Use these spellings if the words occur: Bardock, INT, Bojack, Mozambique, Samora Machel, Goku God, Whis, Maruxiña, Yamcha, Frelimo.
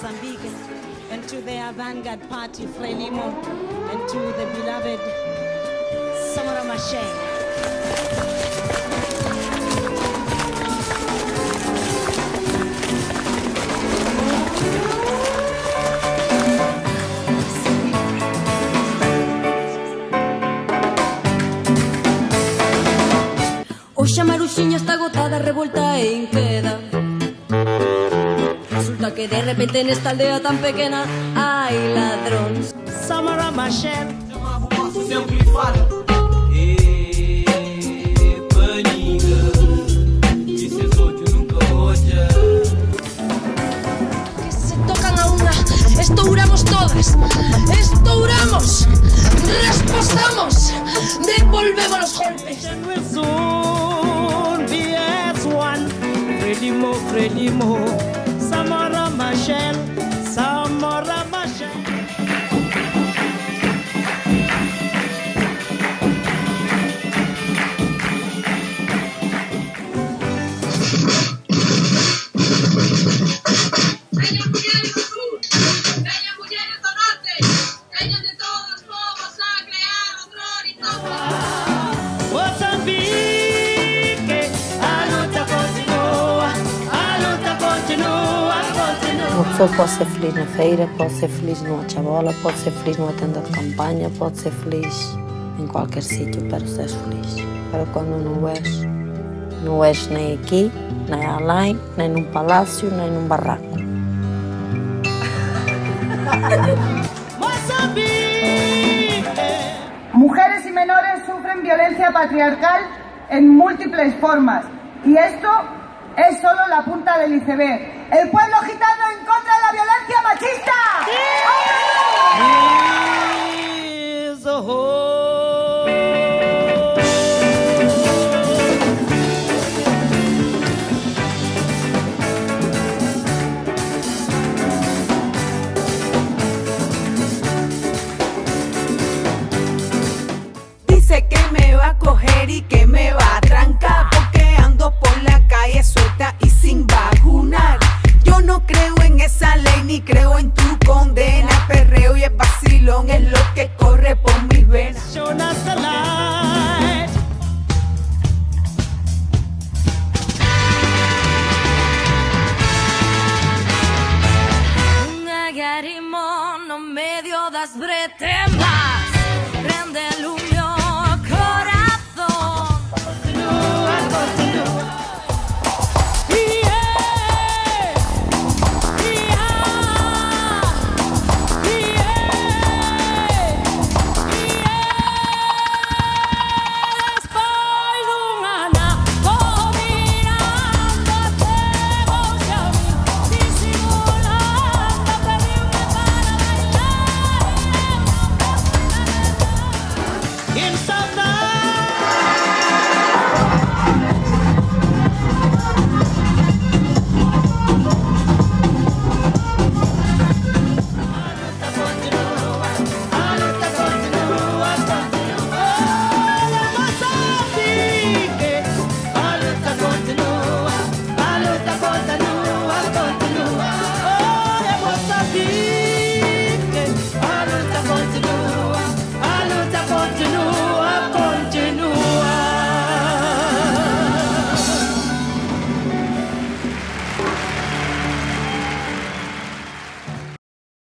Mozambique, and to their vanguard party, Frelimo, and to the beloved Samora Machel. Oxe, a Maruxiña está agotada, revolta e inqueda. Resulta que de repente en esta aldea tan pequeña hay ladrón. Samora Machel é uma fumaça sempre fada. E paniga, e seus olhos nunca olham. Que se tocan a una, estouramos todas, estouramos, resposamos, devolvemos los golpes. Frelimo, Frelimo, Samora Machel, Samora Machel. Vengan mujeres del sur, vengan mujeres del norte, vengan de todos los pueblos a crear otro horizonte. Mozambique. Uma pessoa pode ser feliz na feira, pode ser feliz numa chabola, pode ser feliz numa tenda de campanha, pode ser feliz em qualquer sítio para seres feliz. Para quando não és nem aqui, nem além, nem num palácio, nem num barraco. Mujeres y menores sufren violencia patriarcal en múltiples formas y esto es solo la punta del iceberg. El pueblo gitano en contra de la violencia machista. ¡Sí! ¡Oh!